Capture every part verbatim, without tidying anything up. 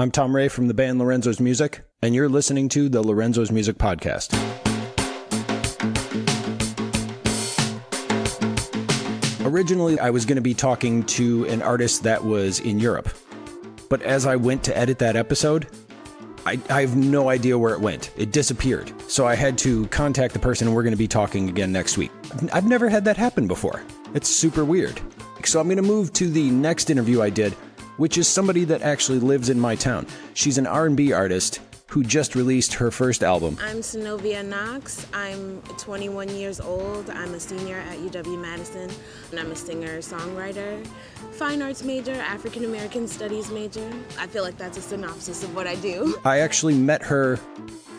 I'm Tom Ray from the band Lorenzo's Music, and you're listening to the Lorenzo's Music Podcast. Originally, I was going to be talking to an artist that was in Europe, but as I went to edit that episode, I, I have no idea where it went. It disappeared. So I had to contact the person, and we're going to be talking again next week. I've never had that happen before. It's super weird. So I'm going to move to the next interview I did, which is somebody that actually lives in my town. She's an R and B artist who just released her first album. I'm Synovia Knox. I'm twenty-one years old. I'm a senior at U W Madison, and I'm a singer-songwriter, fine arts major, African-American studies major. I feel like that's a synopsis of what I do. I actually met her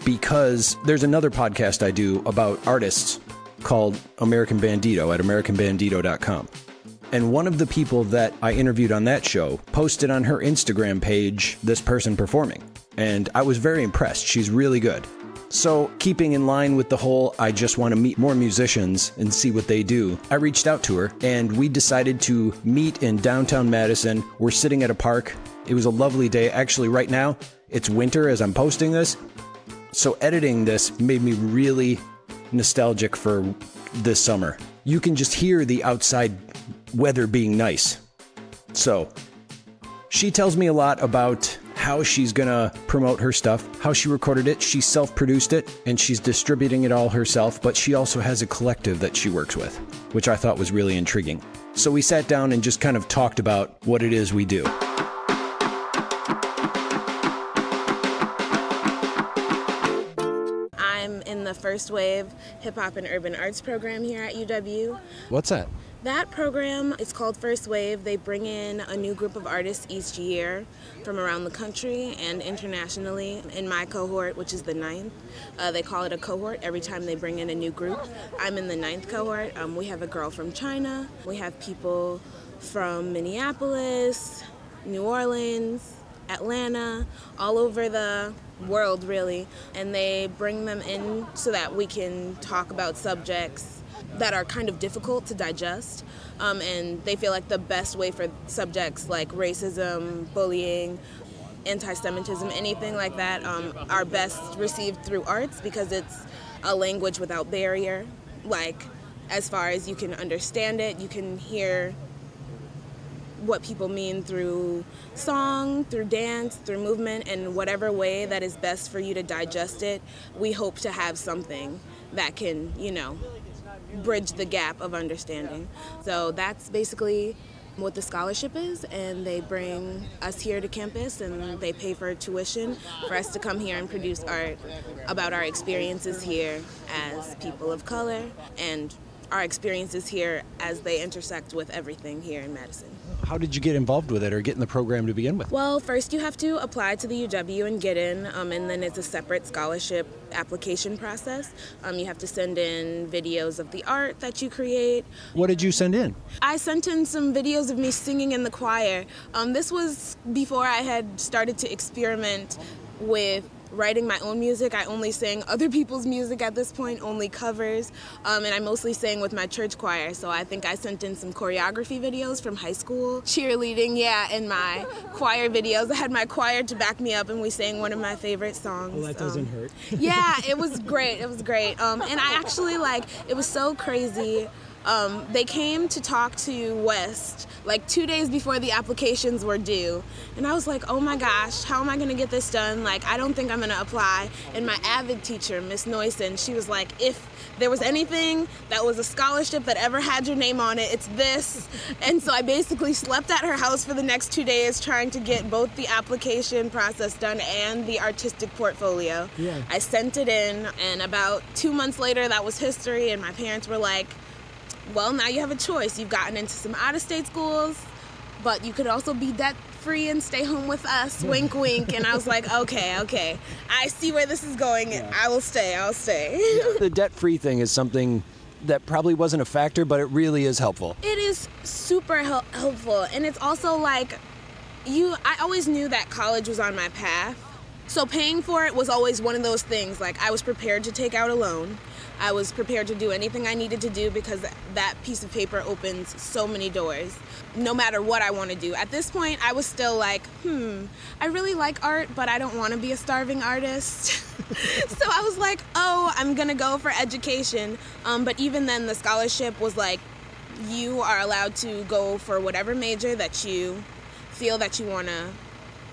because there's another podcast I do about artists called American Bandito at american bandito dot com. And one of the people that I interviewed on that show posted on her Instagram page this person performing. And I was very impressed. She's really good. So keeping in line with the whole, I just want to meet more musicians and see what they do, I reached out to her and we decided to meet in downtown Madison. We're sitting at a park. It was a lovely day. Actually, right now, it's winter as I'm posting this. So editing this made me really nostalgic for this summer. You can just hear the outside weather being nice. So she tells me a lot about how she's gonna promote her stuff, how she recorded it. She self-produced it and she's distributing it all herself, but she also has a collective that she works with, which I thought was really intriguing. So we sat down and just kind of talked about what it is we do. I'm in the First Wave Hip Hop and Urban Arts program here at U W. What's that? That program is called First Wave. They bring in a new group of artists each year from around the country and internationally. In my cohort, which is the ninth, uh, they call it a cohort every time they bring in a new group. I'm in the ninth cohort. Um, we have a girl from China. We have people from Minneapolis, New Orleans, Atlanta, all over the world, really. And they bring them in so that we can talk about subjects that are kind of difficult to digest, um, and they feel like the best way for subjects like racism, bullying, anti-Semitism, anything like that, um, are best received through arts because it's a language without barrier. Like, as far as you can understand it, you can hear what people mean through song, through dance, through movement, and whatever way that is best for you to digest it. We hope to have something that can, you know, bridge the gap of understanding. So that's basically what the scholarship is, and they bring us here to campus and they pay for tuition for us to come here and produce art about our experiences here as people of color and our experiences here as they intersect with everything here in Madison. How did you get involved with it or get in the program to begin with? Well, first you have to apply to the U W and get in, um, and then it's a separate scholarship application process. Um, you have to send in videos of the art that you create. What did you send in? I sent in some videos of me singing in the choir. Um, this was before I had started to experiment with writing my own music. I only sang other people's music at this point, only covers, um, and I mostly sang with my church choir. So I think I sent in some choreography videos from high school, cheerleading, yeah, and my choir videos. I had my choir to back me up, and we sang one of my favorite songs. Well, that doesn't um, hurt. Yeah, it was great. It was great. Um, and I actually, like, it was so crazy. Um, they came to talk to West like two days before the applications were due. And I was like, oh my gosh, how am I going to get this done? Like, I don't think I'm going to apply. And my AVID teacher, Miss Noyson, she was like, if there was anything that was a scholarship that ever had your name on it, it's this. And so I basically slept at her house for the next two days trying to get both the application process done and the artistic portfolio. Yeah. I sent it in, and about two months later, that was history. And my parents were like, well, now you have a choice. You've gotten into some out-of-state schools, but you could also be debt-free and stay home with us, yeah. Wink, wink. And I was like, okay, okay. I see where this is going. Yeah. I will stay. I'll stay. Yeah. The debt-free thing is something that probably wasn't a factor, but it really is helpful. It is super hel- helpful. And it's also like, you. I always knew that college was on my path. So paying for it was always one of those things. Like, I was prepared to take out a loan. I was prepared to do anything I needed to do because that piece of paper opens so many doors, no matter what I want to do. At this point, I was still like, hmm, I really like art, but I don't want to be a starving artist. So I was like, oh, I'm going to go for education. Um, but even then, the scholarship was like, you are allowed to go for whatever major that you feel that you want to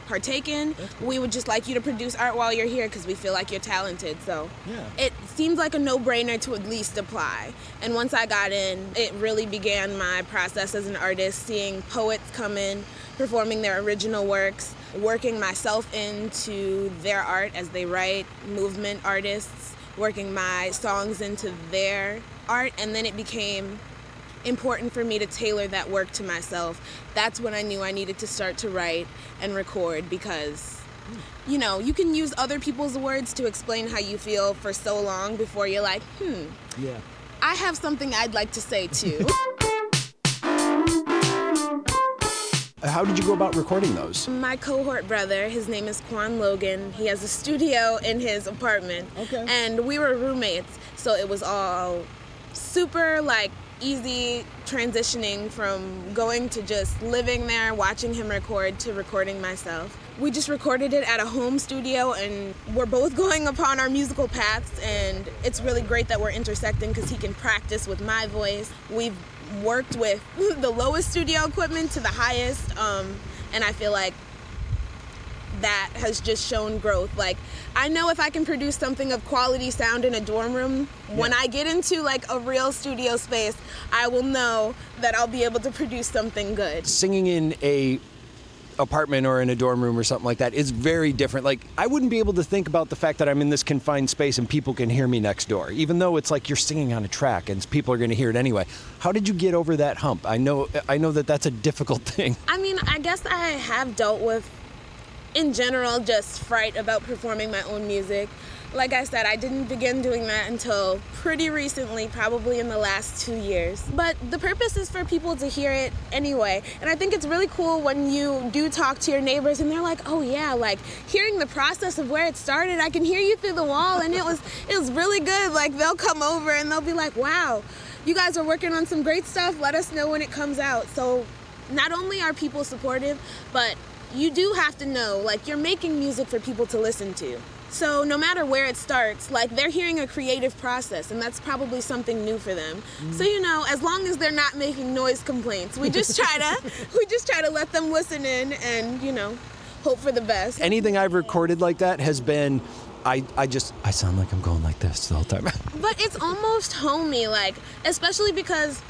partake in. We would just like you to produce art while you're here because we feel like you're talented. So yeah. It seems like a no-brainer to at least apply. And once I got in, it really began my process as an artist, seeing poets come in, performing their original works, working myself into their art as they write, movement artists, working my songs into their art. And then it became important for me to tailor that work to myself. That's when I knew I needed to start to write and record because, you know, you can use other people's words to explain how you feel for so long before you're like, hmm, yeah, I have something I'd like to say too. How did you go about recording those? My cohort brother, his name is Quan Logan. He has a studio in his apartment. Okay. And we were roommates, so it was all super, like, easy transitioning from going to just living there, watching him record, to recording myself. We just recorded it at a home studio, and we're both going upon our musical paths, and it's really great that we're intersecting because he can practice with my voice. We've worked with the lowest studio equipment to the highest, um, and I feel like that has just shown growth. Like, I know if I can produce something of quality sound in a dorm room, yeah. When I get into like a real studio space, I will know that I'll be able to produce something good. Singing in a apartment or in a dorm room or something like that is very different. Like, I wouldn't be able to think about the fact that I'm in this confined space and people can hear me next door, even though it's like you're singing on a track and people are going to hear it anyway. How did you get over that hump? I know, I know that that's a difficult thing. I mean, I guess I have dealt with, in general, just fright about performing my own music. Like I said, I didn't begin doing that until pretty recently, probably in the last two years. But the purpose is for people to hear it anyway. And I think it's really cool when you do talk to your neighbors and they're like, oh yeah, like hearing the process of where it started, I can hear you through the wall and it was, it was really good. Like, they'll come over and they'll be like, wow, you guys are working on some great stuff. Let us know when it comes out. So not only are people supportive, but you do have to know, like, you're making music for people to listen to. So no matter where it starts, like, they're hearing a creative process, and that's probably something new for them. Mm. So, you know, as long as they're not making noise complaints, we just try to we just try to let them listen in and, you know, hope for the best. Anything I've recorded like that has been, I, I just, I sound like I'm going like this the whole time. But it's almost homey, like, especially because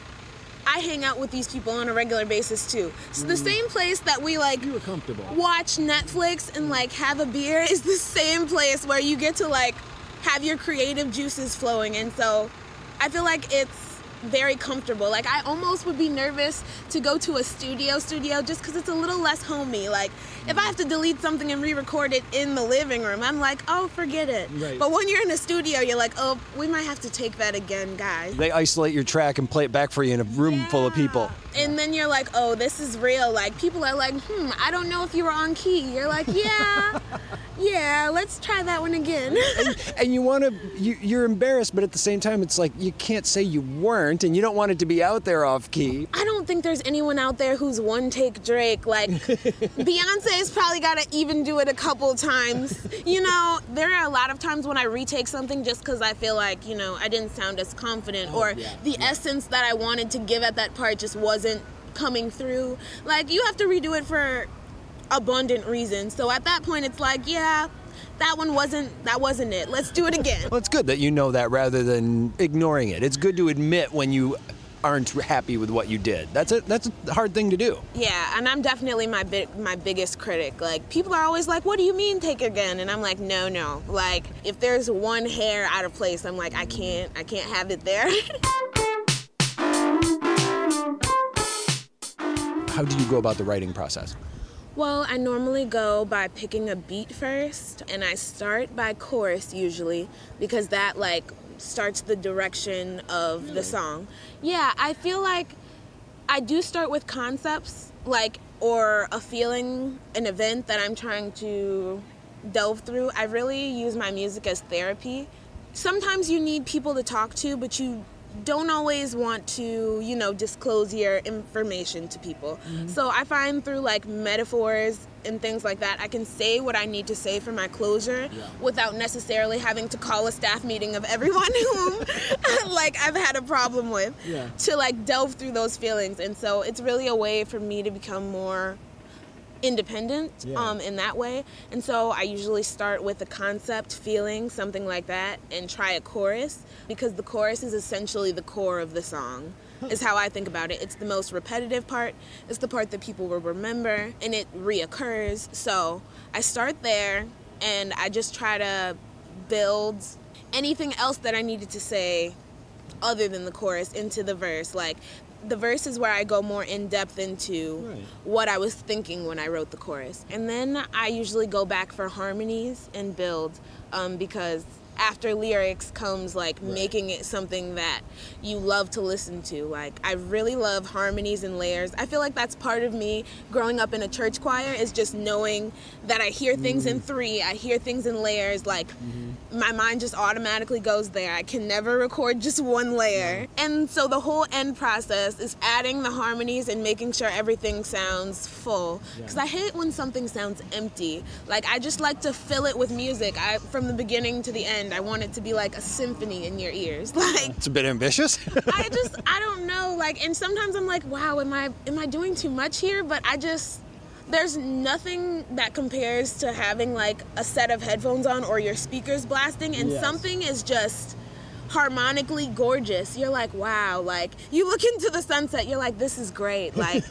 I hang out with these people on a regular basis too. So the same place that we like watch Netflix and like have a beer is the same place where you get to like have your creative juices flowing. And so I feel like it's very comfortable. Like, I almost would be nervous to go to a studio studio just because it's a little less homey. Like, if I have to delete something and re-record it in the living room, I'm like, oh, forget it. Right. But when you're in a studio, you're like, oh, we might have to take that again, guys. They isolate your track and play it back for you in a room yeah. full of people. And then you're like, oh, this is real. Like, people are like, hmm, I don't know if you were on key. You're like, yeah, yeah, let's try that one again. and, and you want to, you, you're embarrassed, but at the same time, it's like, you can't say you weren't. And you don't want it to be out there off key. I don't think there's anyone out there who's one take Drake. Like, Beyonce's probably got to even do it a couple times. You know, there are a lot of times when I retake something just because I feel like, you know, I didn't sound as confident oh, or yeah, the yeah. essence that I wanted to give at that part just wasn't coming through. Like, you have to redo it for abundant reasons. So at that point, it's like, yeah, that one wasn't, that wasn't it. Let's do it again. Well, it's good that you know that rather than ignoring it. It's good to admit when you aren't happy with what you did. That's a, that's a hard thing to do. Yeah, and I'm definitely my bi- my biggest critic. Like, people are always like, what do you mean take again? And I'm like, no, no. Like, if there's one hair out of place, I'm like, I can't, I can't have it there. How do you go about the writing process? Well, I normally go by picking a beat first, and I start by chorus usually because that like starts the direction of the song. Yeah, I feel like I do start with concepts, like, or a feeling, an event that I'm trying to delve through. I really use my music as therapy. sometimes you need people to talk to, but you don't always want to, you know, disclose your information to people. Mm-hmm. So I find through like metaphors and things like that, I can say what I need to say for my closure yeah. without necessarily having to call a staff meeting of everyone whom like I've had a problem with yeah. to like delve through those feelings. And so it's really a way for me to become more independent yeah. um, in that way. And so I usually start with a concept, feeling, something like that, and try a chorus, because the chorus is essentially the core of the song, is how I think about it. It's the most repetitive part. It's the part that people will remember, and it reoccurs. So I start there, and I just try to build anything else that I needed to say other than the chorus into the verse. Like, the verse is where I go more in depth into right. what I was thinking when I wrote the chorus. And then I usually go back for harmonies and build, um, because after lyrics comes like right. making it something that you love to listen to. Like, I really love harmonies and layers. I feel like that's part of me growing up in a church choir, is just knowing that I hear things mm-hmm. in three, I hear things in layers, like mm-hmm. my mind just automatically goes there. I can never record just one layer. Mm-hmm. And so the whole end process is adding the harmonies and making sure everything sounds full. Because yeah. I hate when something sounds empty. Like, I just like to fill it with music I, from the beginning to the end. I want it to be like a symphony in your ears. Like, it's a bit ambitious. I just, I don't know. Like, and sometimes I'm like, wow, am I am I doing too much here? But I just, there's nothing that compares to having like a set of headphones on or your speakers blasting, and yes. something is just harmonically gorgeous. You're like, wow. Like, you look into the sunset, you're like, this is great. Like,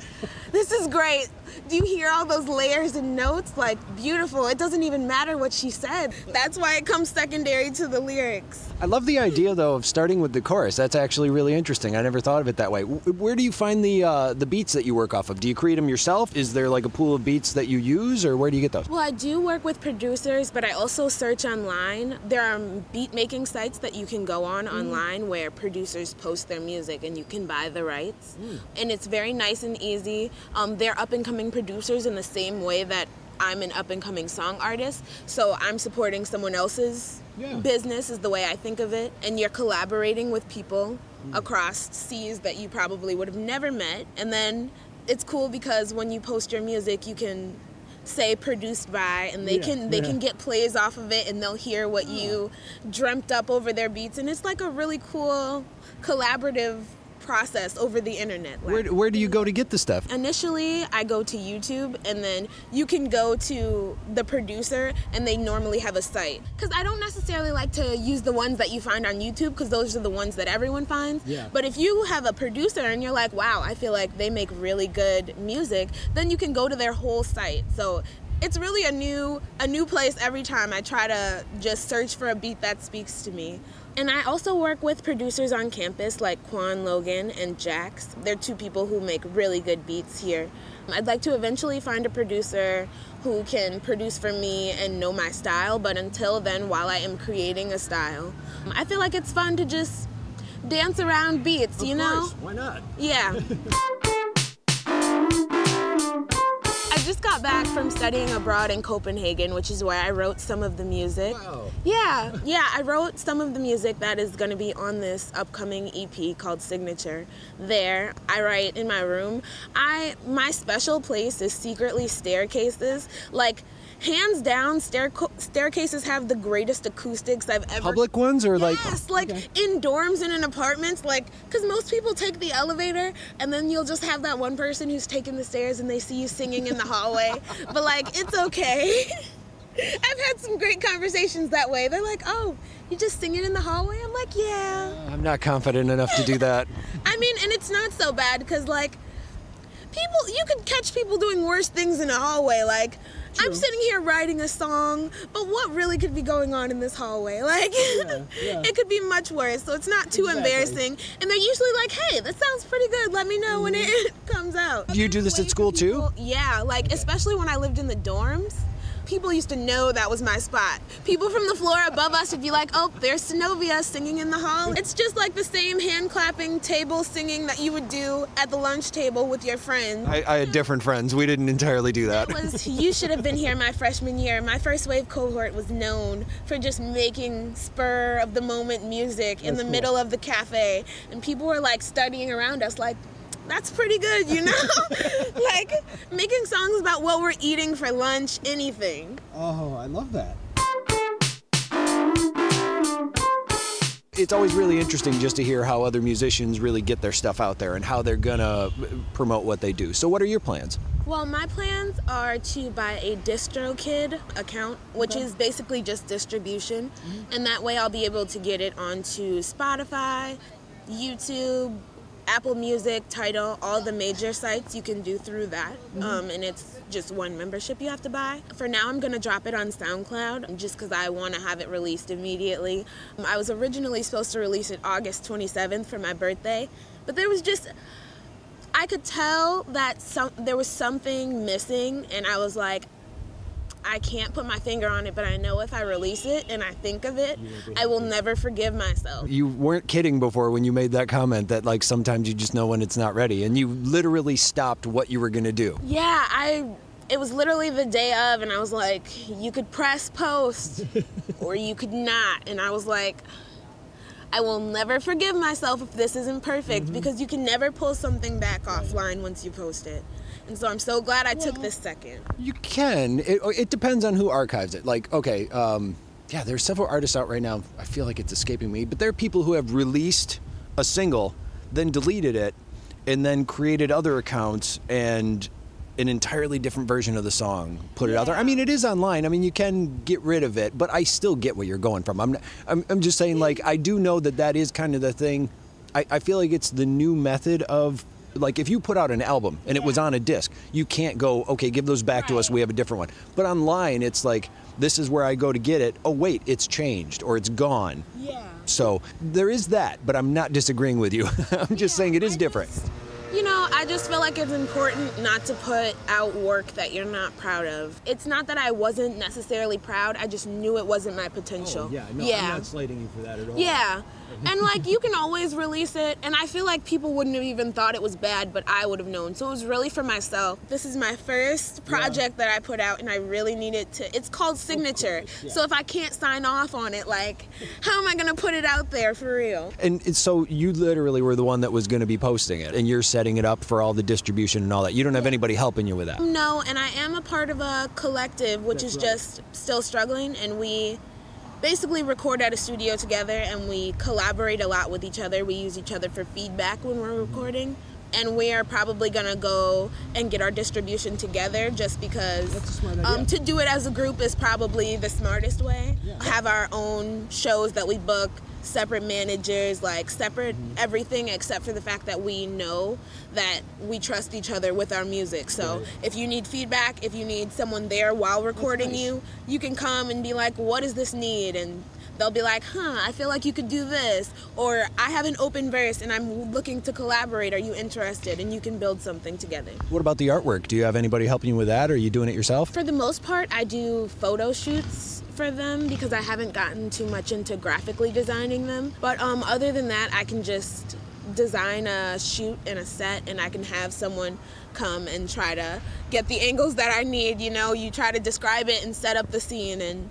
this is great. Do you hear all those layers and notes? Like, beautiful. It doesn't even matter what she said. That's why it comes secondary to the lyrics. I love the idea, though, of starting with the chorus. That's actually really interesting. I never thought of it that way. Where do you find the uh, the beats that you work off of? Do you create them yourself? Is there like a pool of beats that you use, or where do you get those? Well, I do work with producers, but I also search online. There are beat-making sites that you can go on mm. online where producers post their music and you can buy the rights. Mm. And it's very nice and easy. Um, they're up-and-coming producers in the same way that I'm an up-and-coming song artist, so I'm supporting someone else's yeah. business is the way I think of it, and you're collaborating with people mm. across seas that you probably would have never met. And then it's cool because when you post your music, you can say produced by, and they yeah, can they yeah. can get plays off of it, and they'll hear what oh. you dreamt up over their beats, and it's like a really cool collaborative process over the internet. Like, where, where do you go to get the stuff? Initially, I go to YouTube, and then you can go to the producer, and they normally have a site. Because I don't necessarily like to use the ones that you find on YouTube, because those are the ones that everyone finds. Yeah. But if you have a producer and you're like, wow, I feel like they make really good music, then you can go to their whole site. So it's really a new a new place every time. I try to just search for a beat that speaks to me. And I also work with producers on campus like Quan Logan and Jax. They're two people who make really good beats here. I'd like to eventually find a producer who can produce for me and know my style, but until then, while I am creating a style, I feel like it's fun to just dance around beats, you know? Of course, why not? Yeah. I just got back from studying abroad in Copenhagen, which is where I wrote some of the music. Wow. Yeah, yeah, I wrote some of the music that is going to be on this upcoming E P called Signature. There, I write in my room. I my special place is secretly staircases. Like, hands down, stair staircases have the greatest acoustics I've ever. Public ones, or like? Yes, like okay. in dorms and in apartments, like, because most people take the elevator, and then you'll just have that one person who's taking the stairs, and they see you singing in the hallway. But like, it's okay. I've had some great conversations that way. They're like, "Oh, you just singing in the hallway?" I'm like, "Yeah." Uh, I'm not confident enough to do that. I mean, and it's not so bad because like, people, you could catch people doing worse things in a hallway, like. True. I'm sitting here writing a song, but what really could be going on in this hallway? Like, yeah, yeah. It could be much worse, so it's not too exactly. embarrassing. And they're usually like, hey, that sounds pretty good. Let me know mm. when it comes out. Do you do this at school, people, too? Yeah, like, okay. especially when I lived in the dorms. people used to know that was my spot. People from the floor above us would be like, oh, there's Synovia singing in the hall. It's just like the same hand clapping, table singing that you would do at the lunch table with your friends. I, I had different friends. We didn't entirely do that. It was, you should have been here my freshman year. My first wave cohort was known for just making spur of the moment music in That's the cool. middle of the cafe. And people were like studying around us like, that's pretty good, you know? Like, making songs about what we're eating for lunch, anything. Oh, I love that. It's always really interesting just to hear how other musicians really get their stuff out there and how they're gonna promote what they do. So what are your plans? Well, my plans are to buy a DistroKid account, which okay. is basically just distribution. Mm-hmm. And that way I'll be able to get it onto Spotify, YouTube, Apple Music, Tidal, all the major sites you can do through that. Mm-hmm. um, and it's just one membership you have to buy. For now, I'm going to drop it on SoundCloud just because I want to have it released immediately. Um, I was originally supposed to release it August twenty-seventh for my birthday, but there was just, I could tell that some, there was something missing, and I was like, I can't put my finger on it, but I know if I release it and I think of it, I will never forgive myself. You weren't kidding before when you made that comment that like sometimes you just know when it's not ready, and you literally stopped what you were gonna do. Yeah, I. It was literally the day of, and I was like, you could press post or you could not, and I was like, I will never forgive myself if this isn't perfect, mm-hmm. because you can never pull something back offline once you post it. And so I'm so glad I well, took this second. You can. It, it depends on who archives it. Like, okay, um, yeah, there's several artists out right now. I feel like it's escaping me. But there are people who have released a single, then deleted it, and then created other accounts and an entirely different version of the song, put it yeah. out there. I mean, it is online. I mean, you can get rid of it, but I still get where you're going from. I'm, not, I'm, I'm just saying, like, I do know that that is kind of the thing. I, I feel like it's the new method of... Like, if you put out an album and yeah. it was on a disc, you can't go, okay, give those back right. to us, we have a different one. But online, it's like, this is where I go to get it. Oh, wait, it's changed or it's gone. Yeah. So there is that, but I'm not disagreeing with you. I'm just yeah, saying it is I different. Just, you know, I just feel like it's important not to put out work that you're not proud of. It's not that I wasn't necessarily proud. I just knew it wasn't my potential. Oh, yeah, no, yeah. I'm not slating you for that at all. Yeah. And like, you can always release it, and I feel like people wouldn't have even thought it was bad, but I would have known. So it was really for myself. This is my first project yeah. that I put out, and I really needed to. It's called Signature. Course, yeah. So if I can't sign off on it, like, how am I gonna put it out there for real? And so you literally were the one that was gonna be posting it, and you're setting it up for all the distribution and all that. You don't have anybody helping you with that. No, and I am a part of a collective, which That's is right. just still struggling, and we basically record at a studio together, and we collaborate a lot with each other. We use each other for feedback when we're recording, and we are probably gonna go and get our distribution together just because um, to do it as a group is probably the smartest way. Yeah. Have our own shows that we book, separate managers, like separate mm-hmm. everything except for the fact that we know that we trust each other with our music. So right. if you need feedback, if you need someone there while recording nice. you, you can come and be like, what does this need? And they'll be like, huh, I feel like you could do this. Or I have an open verse and I'm looking to collaborate. Are you interested? And you can build something together. What about the artwork? Do you have anybody helping you with that? Or are you doing it yourself? For the most part, I do photo shoots for them because I haven't gotten too much into graphically designing them. But um, other than that, I can just design a shoot and a set, and I can have someone come and try to get the angles that I need. You know, you try to describe it and set up the scene and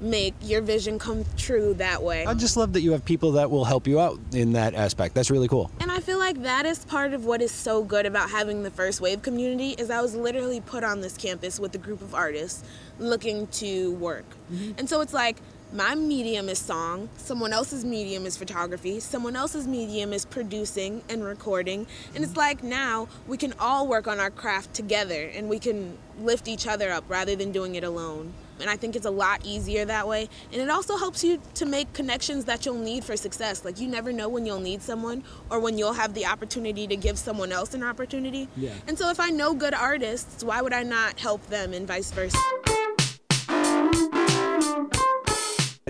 make your vision come true that way. I just love that you have people that will help you out in that aspect. That's really cool. And I feel like that is part of what is so good about having the First Wave community is I was literally put on this campus with a group of artists looking to work. Mm-hmm. And so it's like, my medium is song, someone else's medium is photography, someone else's medium is producing and recording, and it's like now we can all work on our craft together and we can lift each other up rather than doing it alone. And I think it's a lot easier that way. And it also helps you to make connections that you'll need for success. Like, you never know when you'll need someone or when you'll have the opportunity to give someone else an opportunity. Yeah. And so if I know good artists, why would I not help them, and vice versa?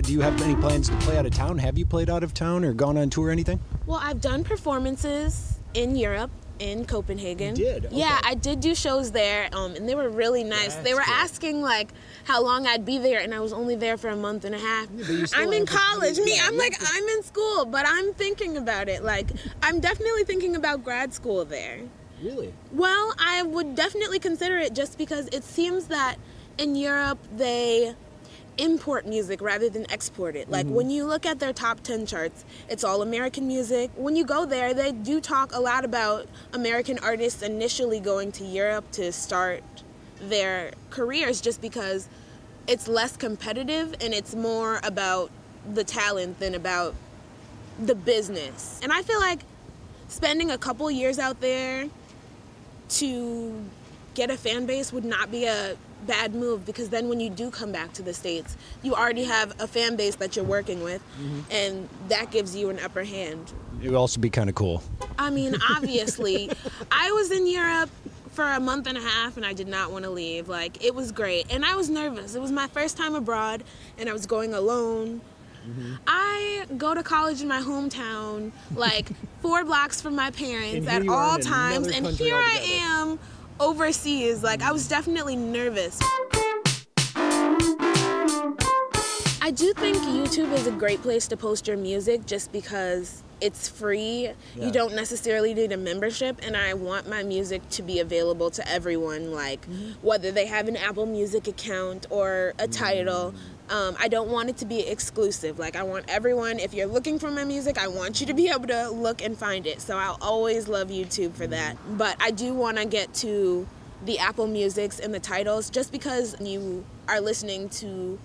Do you have any plans to play out of town? Have you played out of town or gone on tour or anything? Well, I've done performances in Europe. in Copenhagen. You did? Okay. Yeah, I did do shows there, um, and they were really nice. That's they were good. asking, like, how long I'd be there, and I was only there for a month and a half. Yeah, I'm in college. Me, I'm like, I'm in school, but I'm thinking about it. Like, I'm definitely thinking about grad school there. Really? Well, I would definitely consider it just because it seems that in Europe they import music rather than export it. Like, mm-hmm. when you look at their top ten charts, it's all American music. When you go there, they do talk a lot about American artists initially going to Europe to start their careers just because it's less competitive and it's more about the talent than about the business. And I feel like spending a couple years out there to get a fan base would not be a bad move, because then when you do come back to the States, you already have a fan base that you're working with, mm-hmm. and that gives you an upper hand. It would also be kind of cool. I mean, obviously. I was in Europe for a month and a half and I did not want to leave. Like, it was great, and I was nervous. It was my first time abroad and I was going alone. Mm-hmm. I go to college in my hometown, like four blocks from my parents at all times, and here I am overseas. Like, I was definitely nervous. I do think YouTube is a great place to post your music just because it's free. Yeah. You don't necessarily need a membership, and I want my music to be available to everyone, like whether they have an Apple Music account or a Tidal. Um, I don't want it to be exclusive. Like, I want everyone, if you're looking for my music, I want you to be able to look and find it. So I'll always love YouTube for that. But I do want to get to the Apple Musics and the Tidals just because you are listening to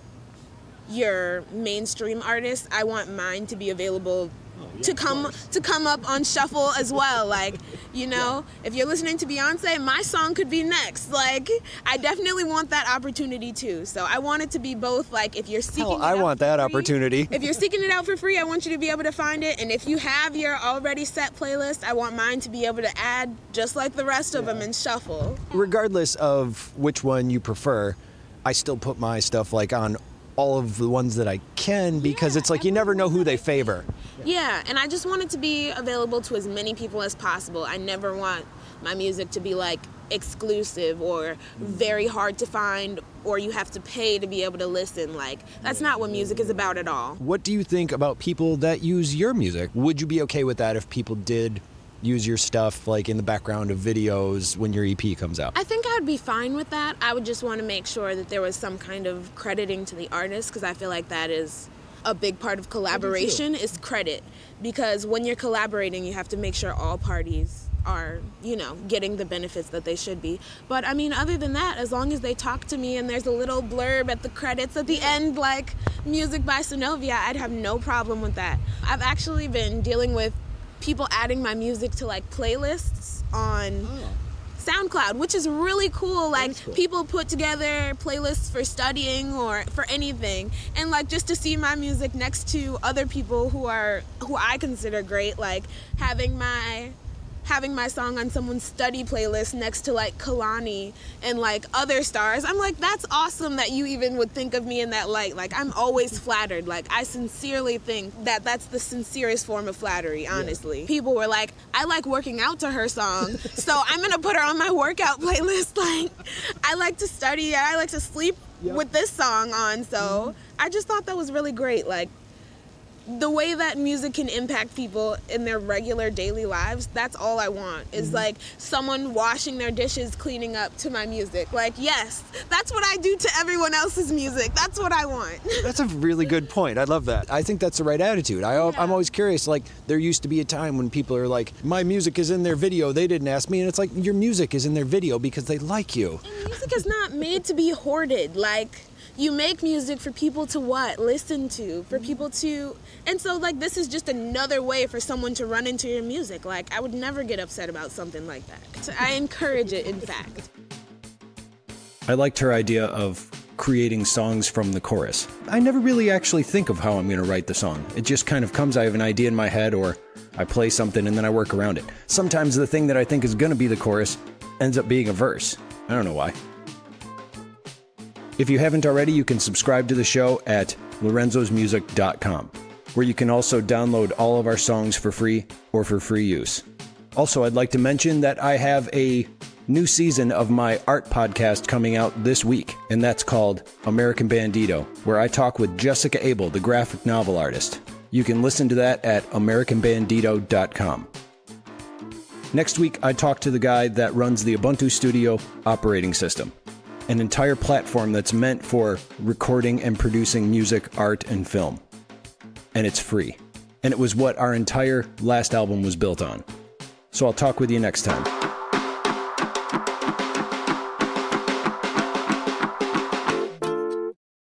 your mainstream artists. I want mine to be available oh, yeah, to come to come up on shuffle as well. Like, you know, yeah. if you're listening to Beyonce, my song could be next. Like, I definitely want that opportunity too. So I want it to be both. Like, if you're seeking, oh, it I out want for that free, opportunity. If you're seeking it out for free, I want you to be able to find it. And if you have your already set playlist, I want mine to be able to add just like the rest yeah. of them and shuffle. Regardless of which one you prefer, I still put my stuff like on all of the ones that I can, because yeah, it's like you never know who they favor. Yeah, and I just want it to be available to as many people as possible. I never want my music to be like exclusive or very hard to find or you have to pay to be able to listen. Like, that's not what music is about at all. What do you think about people that use your music? Would you be okay with that if people did use your stuff like in the background of videos when your E P comes out? I think I'd be fine with that. I would just want to make sure that there was some kind of crediting to the artist, because I feel like that is a big part of collaboration is credit. Because when you're collaborating, you have to make sure all parties are, you know, getting the benefits that they should be. But I mean, other than that, as long as they talk to me and there's a little blurb at the credits at the end, like music by Synovia, I'd have no problem with that. I've actually been dealing with people adding my music to like playlists on oh. SoundCloud, which is really cool. Like, cool. people put together playlists for studying or for anything, and like just to see my music next to other people who are who I consider great, like having my having my song on someone's study playlist next to like Kalani and like other stars. I'm like, that's awesome that you even would think of me in that light. Like, I'm always flattered. Like, I sincerely think that that's the sincerest form of flattery, honestly. Yeah. People were like, I like working out to her song, so I'm gonna put her on my workout playlist. Like, I like to study, I like to sleep yep. with this song on. So mm-hmm. I just thought that was really great. Like, the way that music can impact people in their regular daily lives, that's all I want, is mm-hmm. like someone washing their dishes, cleaning up to my music. Like, yes, that's what I do to everyone else's music. That's what I want. That's a really good point. I love that. I think that's the right attitude. I, yeah. I'm always curious, like, there used to be a time when people are like, my music is in their video, they didn't ask me, and it's like, your music is in their video because they like you. And music is not made to be hoarded. Like, you make music for people to what? Listen to, for people to... And so, like, this is just another way for someone to run into your music. Like, I would never get upset about something like that. So I encourage it, in fact. I liked her idea of creating songs from the chorus. I never really actually think of how I'm going to write the song. It just kind of comes, I have an idea in my head, or I play something, and then I work around it. Sometimes the thing that I think is going to be the chorus ends up being a verse. I don't know why. If you haven't already, you can subscribe to the show at Lorenzo's Music dot com, where you can also download all of our songs for free or for free use. Also, I'd like to mention that I have a new season of my art podcast coming out this week, and that's called American Bandito, where I talk with Jessica Abel, the graphic novel artist. You can listen to that at American Bandito dot com. Next week, I talk to the guy that runs the Ubuntu Studio operating system, an entire platform that's meant for recording and producing music, art, and film. And it's free. And it was what our entire last album was built on. So I'll talk with you next time.